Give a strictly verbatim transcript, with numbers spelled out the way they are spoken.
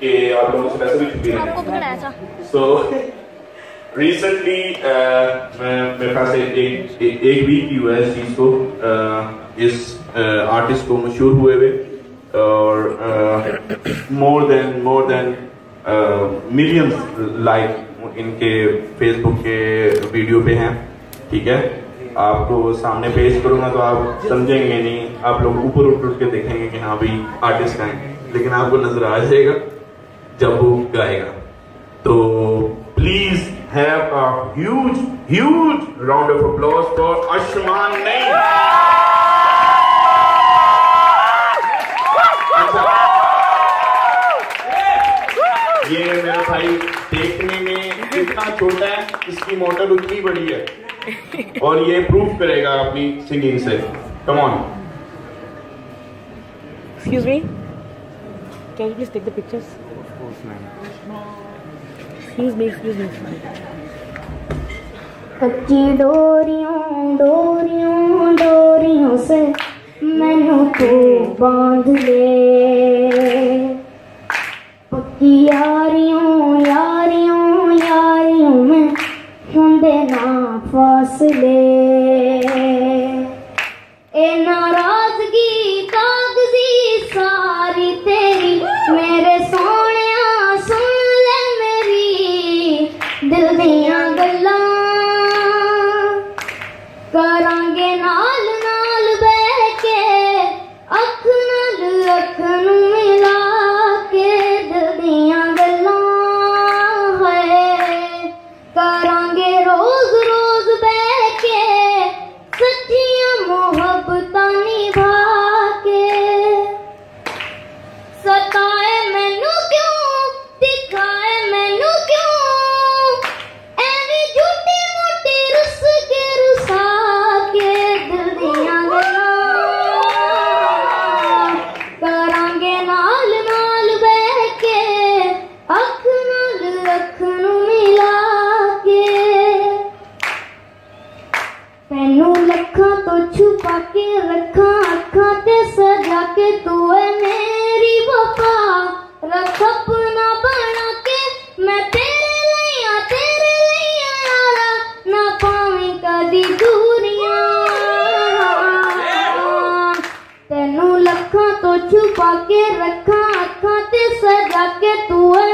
कि आप लोगों से पैसे भी छुपी रहे। सो रिसेंटली मेरे पास एक एक वीक हुआ है इस चीज़ को, इस आर्टिस्ट को मशहूर हुए हुए, और more than more than millions like इनके फेसबुक के वीडियो पे हैं। ठीक है, आपको सामने पेश करूँगा तो आप समझेंगे नहीं, आप लोग ऊपर उठ उठ के देखेंगे कि हाँ भाई आर्टिस्ट हैं, लेकिन आपको नजर आ जाएगा जब वो गाएगा। तो please have a huge huge round of applause for Arshman Naeem. ये मेरा भाई देखने में इतना छोटा है, इसकी मोटर उतनी बड़ी है, और ये प्रूव करेगा अपनी सिंगिंग से। Come on, excuse me, can you please take the pictures? Of course, ma'am. Excuse me, excuse me. Pakki doriyon, doriyon, doriyon se mainu tu bandh le. Pakki yaariyon, yaariyon, yaariyon mein hunde na faasle. E narazgi kaagzi saari teri. मेरे सोनिया सुन ले मेरी दिल दिया गल्ला, करांगे नाल नाल बह के अख नाल अख नू मिला के, दिल दिया गल्ला है करांगे रोज रोज बह के, सच्चियां मोहब्बतां निभा के। सता छुपा के रखा अखा ते सजा के तू